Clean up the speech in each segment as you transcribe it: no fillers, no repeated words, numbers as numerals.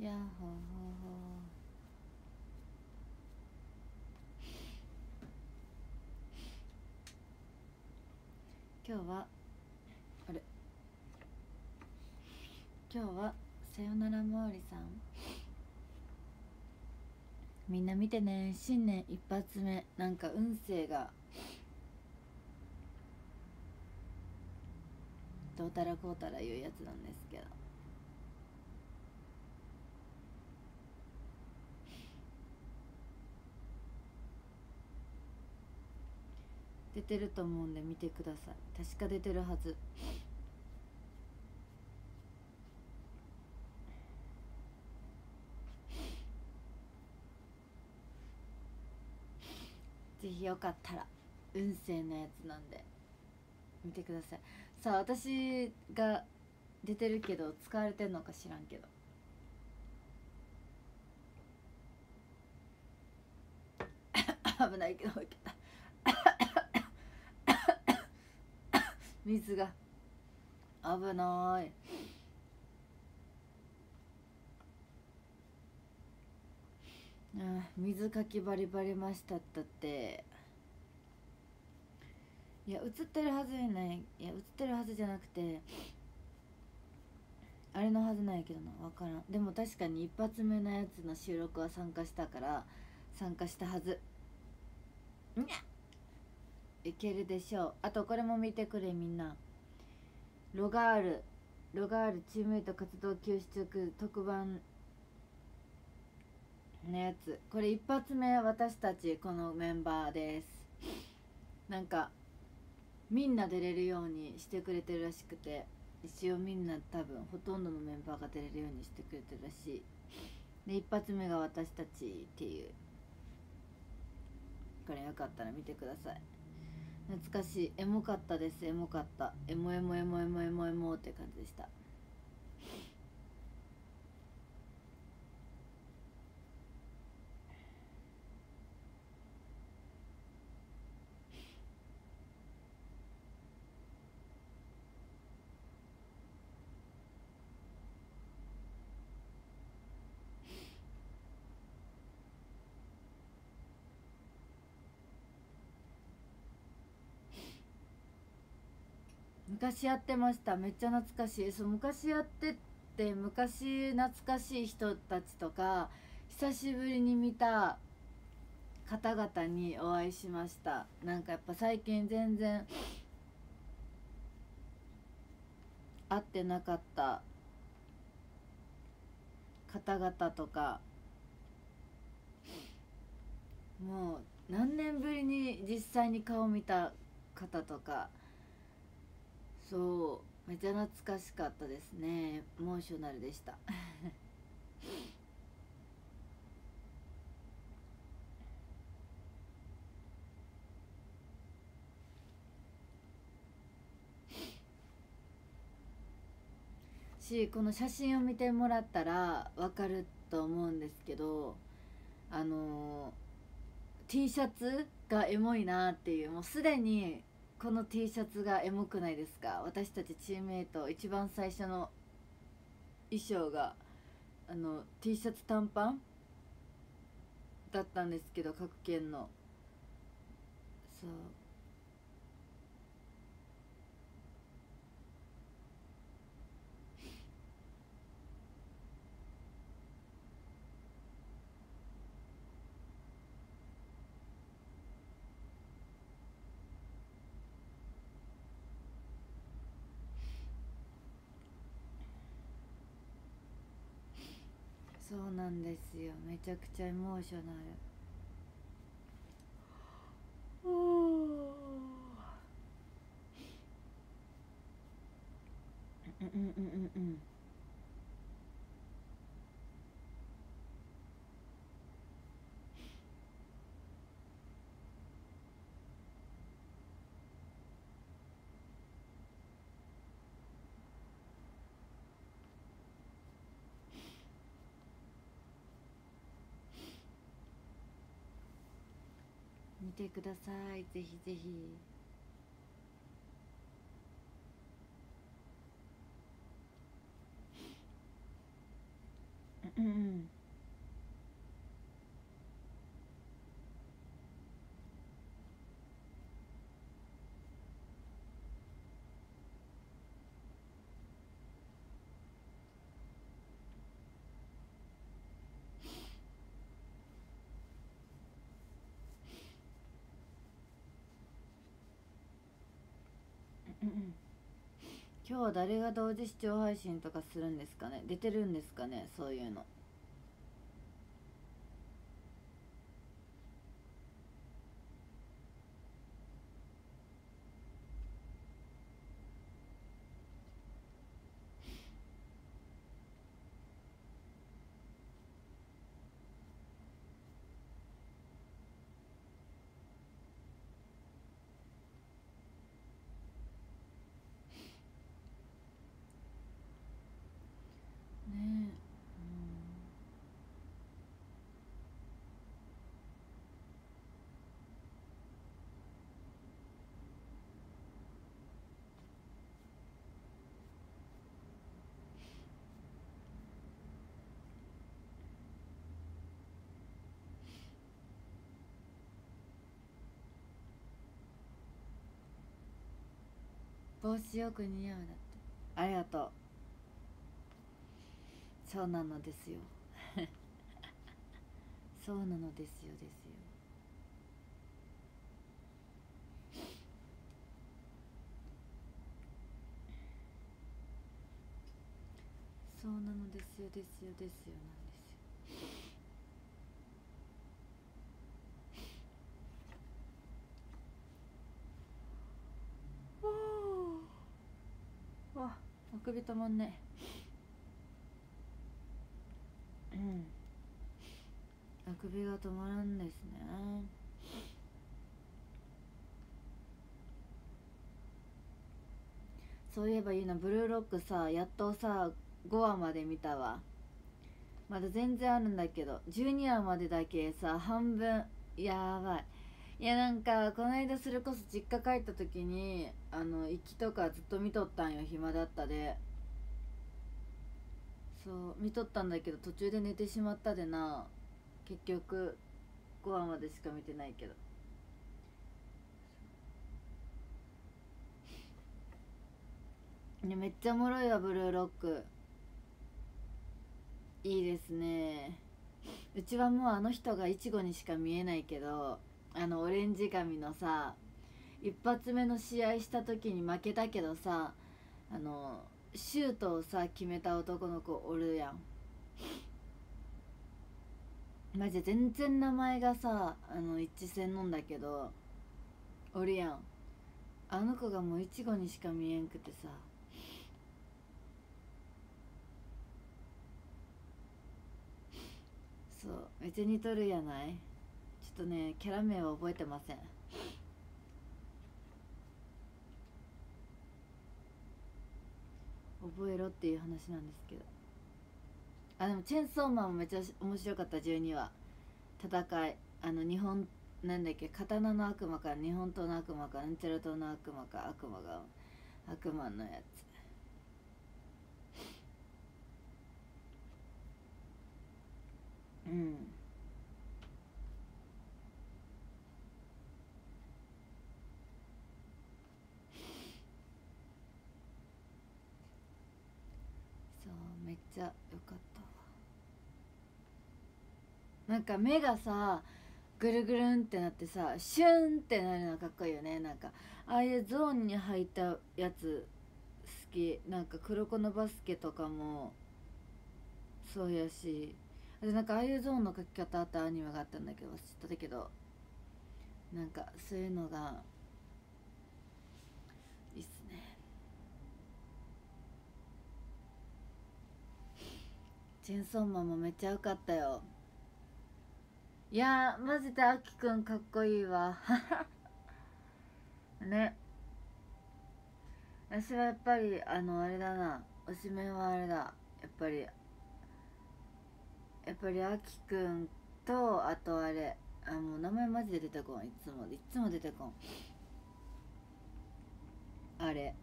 やっほー今日はあれ今日はさよならまおりさん、みんな見てね。新年一発目、なんか運勢がどうたらこうたらいうやつなんですけど、出てると思うんで見てください。確か出てるはず。ぜひよかったら運勢のやつなんで見てください。さあ、私が出てるけど使われてるのか知らんけど、危ないけどいけた水が危ない。あ、水かきバリバリましたったって。いや映ってるはずじゃない、いや映ってるはずじゃなくてあれのはずないけどな、分からん。でも確かに一発目のやつの収録は参加したから、参加したはず。にゃっいけるでしょう。あとこれも見てくれみんな。ロガールチームメイト活動休止中特番のやつ、これ一発目私たちこのメンバーです。なんかみんな出れるようにしてくれてるらしくて、一応みんな多分ほとんどのメンバーが出れるようにしてくれてるらしい。で一発目が私たちっていう、これよかったら見てください。懐かしい。エモかったです。エモかった。エモエモエモエモエモエモって感じでした。昔やってました。めっちゃ懐かしい。そう、昔やってて、昔懐かしい人たちとか久しぶりに見た方々にお会いしました。なんかやっぱ最近全然会ってなかった方々とか、もう何年ぶりに実際に顔見た方とか、そうめちゃ懐かしかったですね。エモーショナルでしたし、この写真を見てもらったら分かると思うんですけど、T シャツがエモいなっていう、もうすでにこの T シャツがエモくないですか。私たちチームメイト一番最初の衣装がT シャツ短パンだったんですけど、各県のそうそうなんですよ。めちゃくちゃエモーショナル。見てください、ぜひぜひ。うんうん、今日は誰が同時視聴配信とかするんですかね、出てるんですかね、そういうの。帽子よく似合うだって、ありがとう。そうなのですよそうなのですよですよ。そうなのですよですよですよなんですよ。あくび止まんね。うん。あくびが止まらんですね。そういえばゆうな、ブルーロックさ、やっとさ5話まで見たわ。まだ全然あるんだけど、12話までだけさ、半分やばい。いやなんかこの間それこそ実家帰った時に行きとかずっと見とったんよ、暇だったで。そう見とったんだけど途中で寝てしまったでな。結局5話までしか見てないけど、いやめっちゃおもろいわ。ブルーロックいいですね。うちはもうあの人がイチゴにしか見えないけど、オレンジ髪のさ、一発目の試合した時に負けたけどさ、シュートをさ決めた男の子おるやん。マジで全然名前がさ一致せんのんだけど、おるやん。あの子がもうイチゴにしか見えんくてさ、そうめっちゃ似とるやない。ちょっとねキャラ名は覚えてません。覚えろっていう話なんですけど。あでもチェンソーマンもめっちゃ面白かった。12話戦い、日本なんだっけ、刀の悪魔か日本刀の悪魔かなんちゃら刀の悪魔か、悪魔が悪魔のやつ。うん、めっちゃ良かったわ。なんか目がさぐるぐるんってなってさ、シュンってなるのかっこいいよね。なんかああいうゾーンに入ったやつ好き。なんか黒子のバスケとかもそうやし、でなんかああいうゾーンの描き方あったアニメがあったんだけど、知ったけど、なんかそういうのがいいっすね。チェンソーマンもめっちゃ良かったよ。いやーマジであきくんかっこいいわね。私はやっぱりあれだな、おしめはあれだ、やっぱりあきくんと、あとあれもう名前マジで出てこん、いつも出てこん、あれ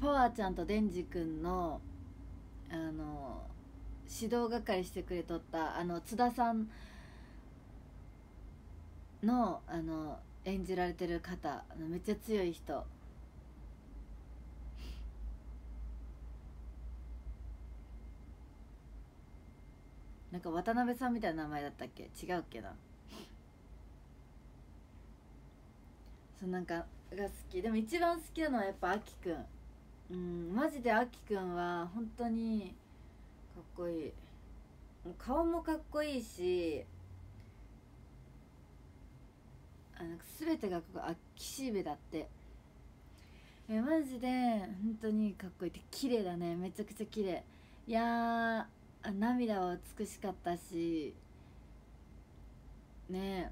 パワーちゃんとデンジ君の指導係してくれとった津田さんの演じられてる方、めっちゃ強い人。なんか渡辺さんみたいな名前だったっけ、違うっけな。そうなんかが好き。でも一番好きなのはやっぱあきくん。マジであきくんは本当にかっこいい。顔もかっこいいし、なんか全てがここ岸辺だって。マジで本当にかっこいいって、綺麗だね。めちゃくちゃ綺麗。いやー。涙は美しかったしね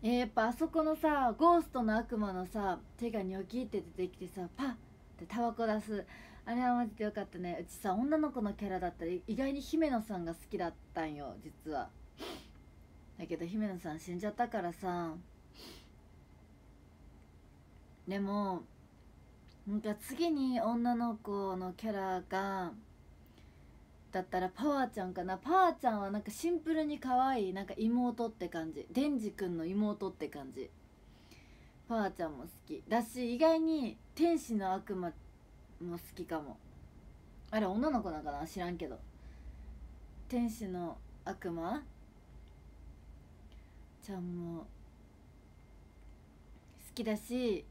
え、やっぱあそこのさ、ゴーストの悪魔のさ、手がニョキって出てきてさ、パッってタバコ出す、あれはマジでよかったね。うちさ、女の子のキャラだったら意外に姫野さんが好きだったんよ、実は。だけど姫野さん死んじゃったからさ。でもなんか次に女の子のキャラがだったらパワーちゃんかな。パワーちゃんはなんかシンプルに可愛い、なんか妹って感じ、デンジ君の妹って感じ。パワーちゃんも好きだし、意外に天使の悪魔も好きかも。あれ女の子なんかな、知らんけど。天使の悪魔ちゃんも好きだし、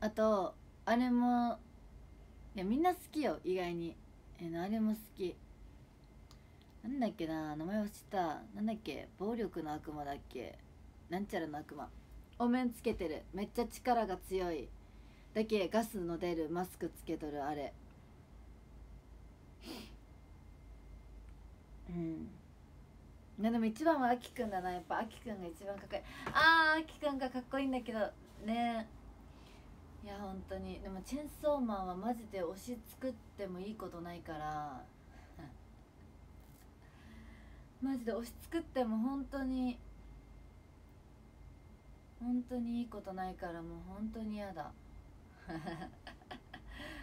あとあれも、いやみんな好きよ意外に。あれも好き。なんだっけな、名前忘れた。なんだっけ、暴力の悪魔だっけ、なんちゃらの悪魔。お面つけてる、めっちゃ力が強いだけ、ガスの出るマスクつけとるあれ。うんでも一番はあきくんだな。やっぱあきくんが一番かっこいい。あきくんがかっこいいんだけどね。いや本当に。でもチェンソーマンはマジで推し作ってもいいことないからマジで推し作っても本当にいいことないから、もう本当に嫌だ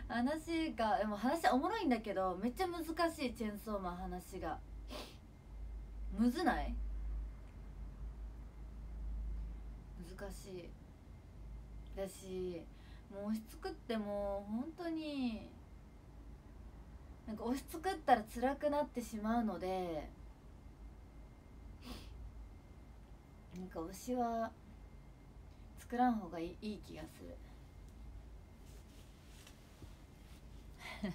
話が、でも話おもろいんだけど、めっちゃ難しい。チェンソーマン話がむずない？難しいだし、もう推し作っても本当になんか推し作ったら辛くなってしまうので、なんか推しは作らん方がいい気がする本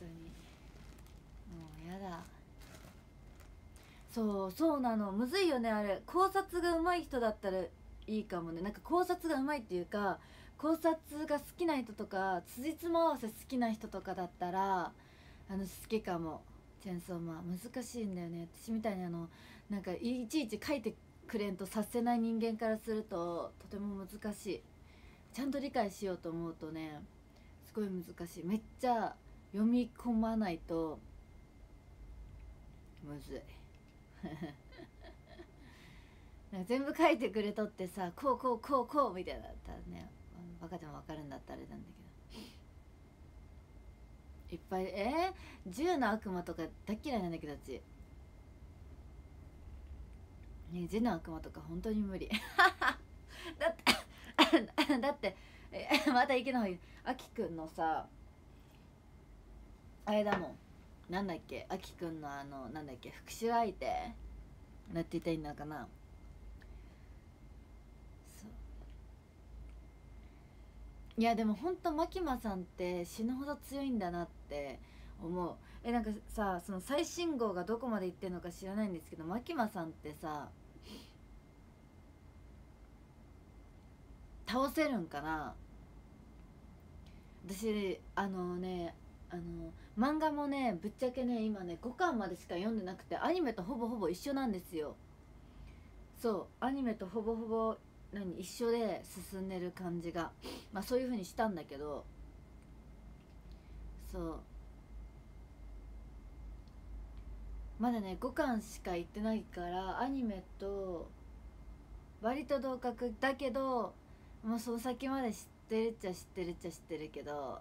当にもうやだ。そうなの、むずいよねあれ。考察が上手い人だったらいいかもね。なんか考察がうまいっていうか、考察が好きな人とか辻褄合わせ好きな人とかだったら好きかも。チェンソーマン難しいんだよね。私みたいになんかいちいち書いてくれんと察せない人間からするととても難しい。ちゃんと理解しようと思うとね、すごい難しい。めっちゃ読み込まないとむずい全部書いてくれとってさ、こうこうこうこうみたいなだったらね、バカでも分かるんだったらあれなんだけどいっぱい10の悪魔とか大嫌いなんだけど、ち10の悪魔とか本当に無理だってまたいけない。あきくんのさ、あれだもん、なんだっけ、あきくんのなんだっけ、復讐相手なっていたいのかな。いやでもほんとマキマさんって死ぬほど強いんだなって思う。なんかさ、その最新号がどこまでいってるのか知らないんですけど、マキマさんってさ、倒せるんかな。私ね、漫画もね、ぶっちゃけね、今ね5巻までしか読んでなくて、アニメとほぼほぼ一緒なんですよ。そう、アニメとほぼほぼ一緒で進んでる感じが、まあそういう風にしたんだけど、そうまだね5巻しか行ってないから、アニメと割と同格だけど、もうその先まで知ってるっちゃ知ってるけど、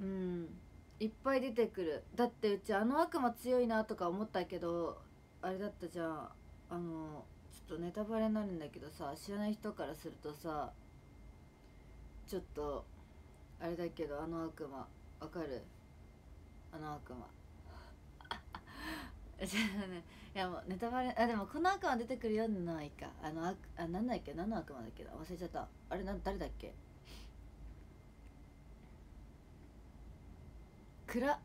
うんいっぱい出てくる。だってうちあの悪魔強いなとか思ったけどあれだったじゃん、ちょっとネタバレになるんだけどさ、知らない人からするとさちょっとあれだけど、あの悪魔わかる？あの悪魔いやもうネタバレ、あでもこの悪魔出てくるよんないか、あなんだっけ、何の悪魔だっけ、忘れちゃった、あれ誰だっけ、暗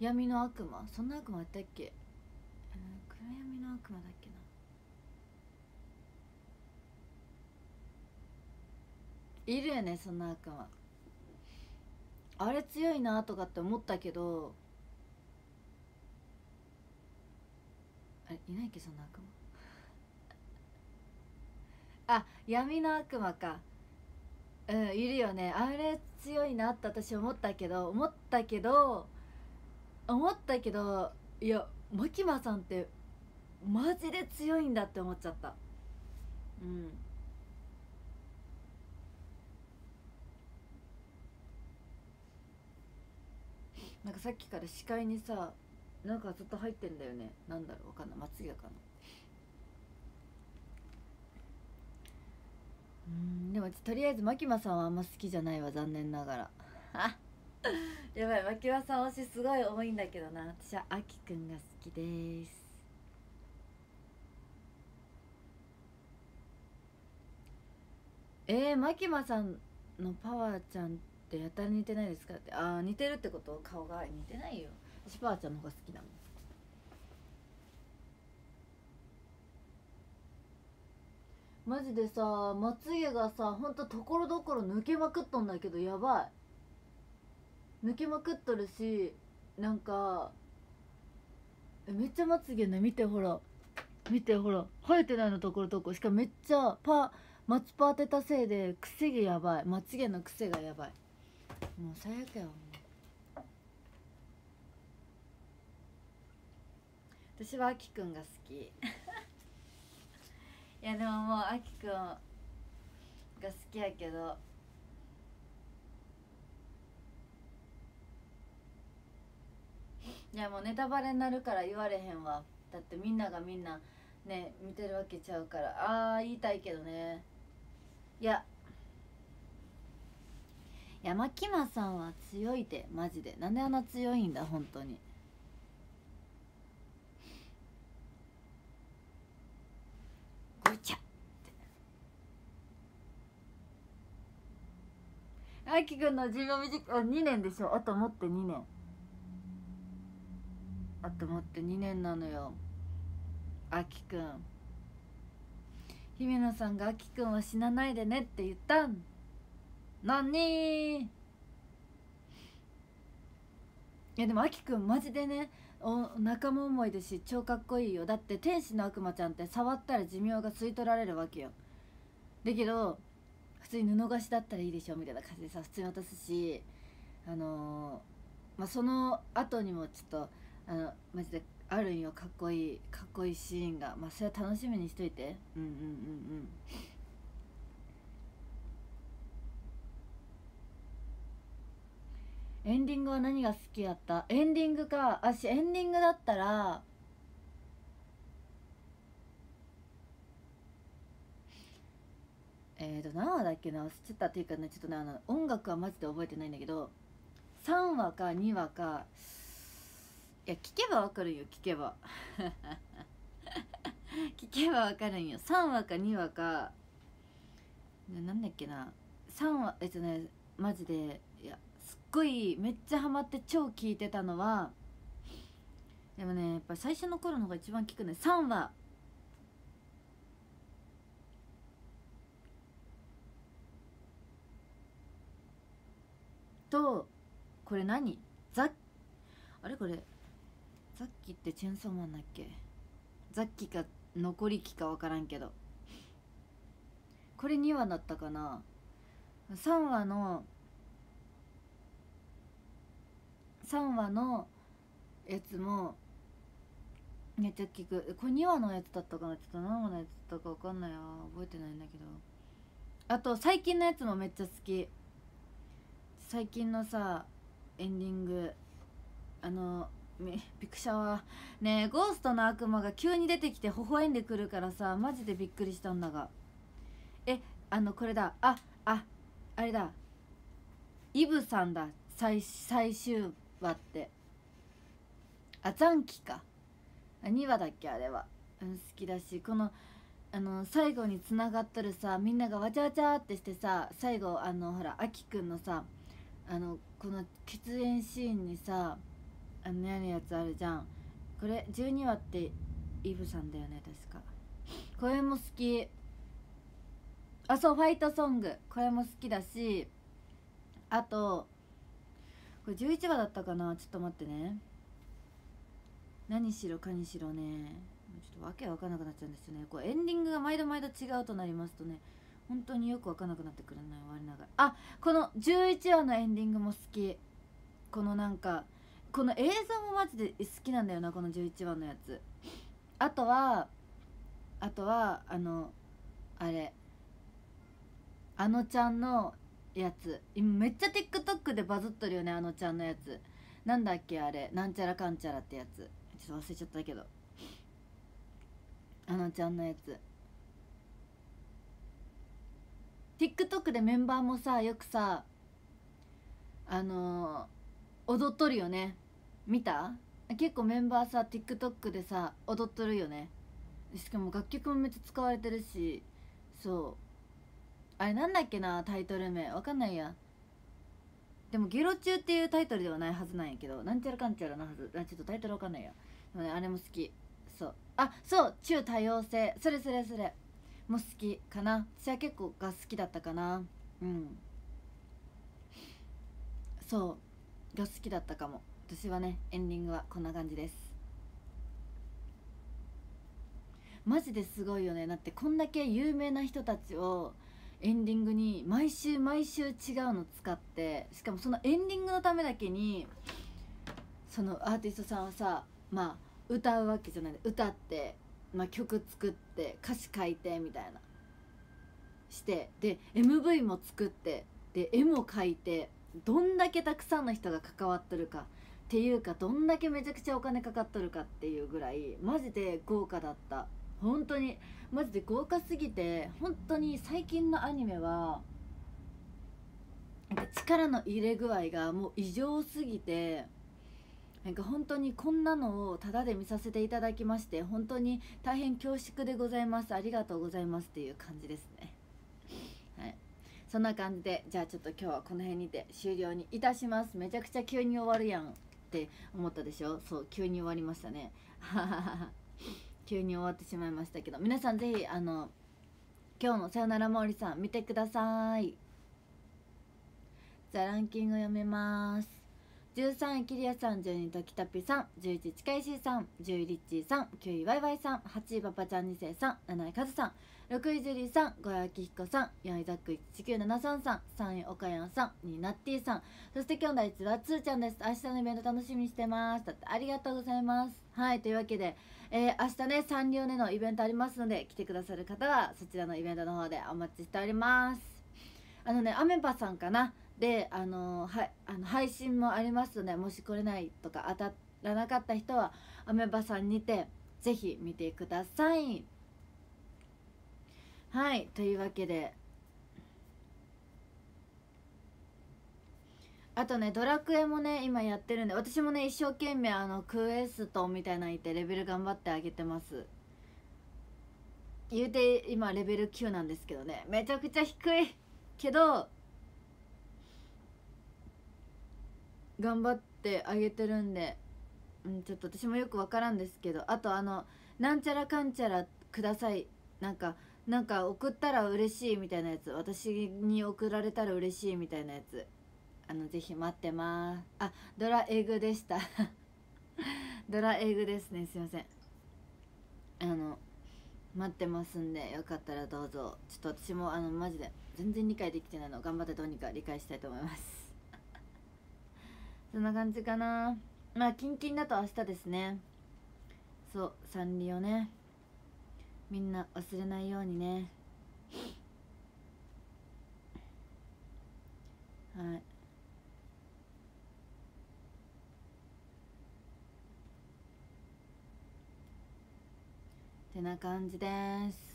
闇の悪魔、そんな悪魔あったっけ、暗闇の悪魔だっけな、いるよねそんな悪魔、あれ強いなとかって思ったけど、あれいないっけそんな悪魔あ闇の悪魔か、うんいるよね、あれ強いなって私思ったけどいやマキマさんってマジで強いんだって思っちゃった。うんなんかさっきから視界にさなんかずっと入ってんだよね、なんだろうわかんない、まつげだかな、でもとりあえずマキマさんはあんま好きじゃないわ残念ながらやばい、マキマさん推しすごい多いんだけどな、私はアキくんが好きでーす。マキマさんのパワーちゃんってやたら似てないですかって、ああ似てるってこと、顔が似てないよ、私パワーちゃんの方が好きだもん。マジでさまつげがさほんとところどころ抜けまくっとんだけど、やばい抜けまくっとるし、なんかめっちゃまつげね、見てほら見てほら生えてないのところどころ、しかもめっちゃまつぱ当てたせいで癖がやばい、まつげの癖がやばい、もう最悪やわ。私はあきくんが好きいやでももうあきくんが好きやけど、いやもうネタバレになるから言われへんわ、だってみんながみんなね見てるわけちゃうから、あー言いたいけどね、いやマキマさんは強いてマジで、なんであんな強いんだ本当に。あきくんの寿命短い、2年でしょ、あともって2年、あともって2年なのよあきくん。姫野さんがあきくんは死なないでねって言ったんなに。いやでもあきくんマジでね仲間思いですし超かっこいいよ、だって天使の悪魔ちゃんって触ったら寿命が吸い取られるわけよ、だけど普通に布貸しだったらいいでしょみたいな感じでさ普通に渡すし、その後にもちょっとマジであるんよ、かっこいいシーンが、まあそれは楽しみにしといて。エンディングは何が好きやった、エンディングか、私エンディングだったら何話だっけな、ちょっとっていうかね、ちょっとね音楽はマジで覚えてないんだけど3話か2話か、いや聞けばわかるんよ、聞けばわかるんよ、3話か2話かなんだっけな、3話マジでいやすっごいめっちゃハマって超聞いてたのは、でもねやっぱ最初の頃の方が一番聞くね、3話と、これ何あれこれザッキってチェンソーマンだっけ、ザッキか残り機か分からんけど、これ2話だったかな、3話のやつもめっちゃ聞く、これ2話のやつだったかな、ちょっと何話のやつだったか分かんないわ、覚えてないんだけど、あと最近のやつもめっちゃ好き、最近のさエンディングピクシャはねえゴーストの悪魔が急に出てきて微笑んでくるからさマジでびっくりしたんだが、これだ、あれだ、イブさんだ、最終話って、残機か、2話だっけあれは、好きだし、この最後につながっとるさ、みんながわちゃわちゃってしてさ、最後ほらあきくんのさこの喫煙シーンにさやるやつあるじゃん。これ12話ってイブさんだよね確か。これも好き。あ、そう、ファイトソング、これも好きだし、あとこれ11話だったかな、ちょっと待ってね、何しろかにしろね、ちょっとわけわかんなくなっちゃうんですよね。こうエンディングが毎度毎度違うとなりますとね、本当によくわかんなくなってくるのよ、我ながら。あ、この11話のエンディングも好き。このなんかこの映像もマジで好きなんだよな、この11話のやつ。あとはちゃんのやつ、今めっちゃ TikTok でバズっとるよね、あのちゃんのやつ。なんだっけあれ、なんちゃらかんちゃらってやつ、ちょっと忘れちゃったけど、あのちゃんのやつ TikTok でメンバーもさよくさ踊っとるよね。見た？結構メンバーさ TikTok でさ踊っとるよね。しかも楽曲もめっちゃ使われてるし、そうあれなんだっけな、タイトル名わかんないや。でも「ゲロ中」っていうタイトルではないはずなんやけど、なんちゃらかんちゃらなはず、ちょっとタイトルわかんないや。でもねあれも好き。そうそう「中多様性」、それも好きかな。私は結構が好きだったかな。そうが好きだったかも。私はねエンディングはこんな感じです。マジですごいよね、だってこんだけ有名な人たちをエンディングに毎週毎週違うの使って、しかもそのエンディングのためだけにそのアーティストさんはさ、まあ歌うわけじゃない、歌って、まあ、曲作って歌詞書いてみたいなしてで MV も作ってで絵も描いて、どんだけたくさんの人が関わっとるかっていうか、どんだけめちゃくちゃお金かかっとるかっていうぐらいマジで豪華だった。本当にマジで豪華すぎて、本当に最近のアニメはなんか力の入れ具合がもう異常すぎて、なんか本当にこんなのをタダで見させていただきまして本当に大変恐縮でございます、ありがとうございますっていう感じですね。はい、そんな感じで、じゃあちょっと今日はこの辺にて終了にいたします。めちゃくちゃ急に終わるやんって思ったでしょ。そう、急に終わりましたね。急に終わってしまいましたけど、皆さんぜひ今日の「さよなら毛利さん」見てください。じゃあランキング読めます。13位キリアさん、12位ときたぴさん、11位ちかいしーさん、10位リッチーさん、9位ワイワイさん、8位パパちゃん2世さん、7位カズさん、6位ジュリーさん、5位あきひこさん、4位ザック1973さん、3位おかやんさん、2位ナッティさん、そして今日の1位はつーちゃんです。明日のイベント楽しみにしてます、だってありがとうございます。はい、というわけで、明日ねサンリオネのイベントありますので、来てくださる方はそちらのイベントの方でお待ちしております。アメパさんかなで配信もありますので、もし来れないとか当たらなかった人はアメバさんにてぜひ見てください。はい、というわけで、あとねドラクエもね今やってるんで、私もね一生懸命クエストみたいなのにてレベル頑張ってあげてます。言うて今レベル9なんですけどね、めちゃくちゃ低いけど頑張ってあげてるんで、ちょっと私もよく分からんですけど、あとなんちゃらかんちゃらください、なんか送ったら嬉しいみたいなやつ、私に送られたら嬉しいみたいなやつ、ぜひ待ってます。あ、ドラエグでしたドラエグですね、すいません。待ってますんで、よかったらどうぞ。ちょっと私もマジで全然理解できてないの、頑張ってどうにか理解したいと思いますそんな感じかな。まあキンキンだと明日ですね。そうサンリオね、みんな忘れないようにね。はい、てな感じです。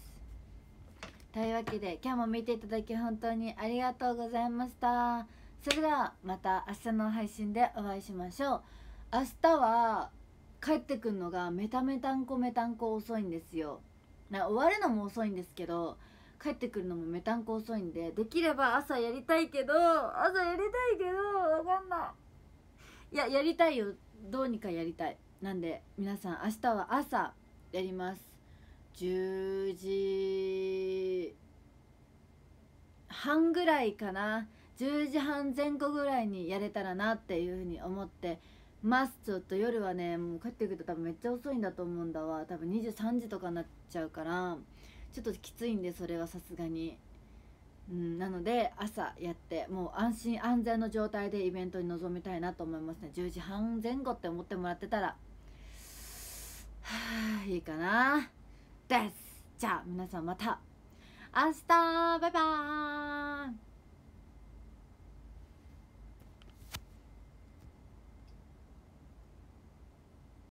というわけで今日も見ていただき本当にありがとうございました。それではまた明日の配信でお会いしましょう。明日は帰ってくるのがメタンコ遅いんですよ。終わるのも遅いんですけど帰ってくるのもメタンコ遅いんで、できれば朝やりたいけどわかんない。やりたいよ、どうにかやりたい。なんで皆さん明日は朝やります。10時半ぐらいかな、10時半前後ぐらいにやれたらなっていうふうに思ってます。ちょっと夜はね、もう帰ってくると多分めっちゃ遅いんだと思うんだわ。多分23時とかになっちゃうからちょっときついんで、それはさすがに、なので朝やってもう安心安全の状態でイベントに臨みたいなと思いますね。10時半前後って思ってもらってたらいいかなです。じゃあ皆さんまた明日、バイバーイ。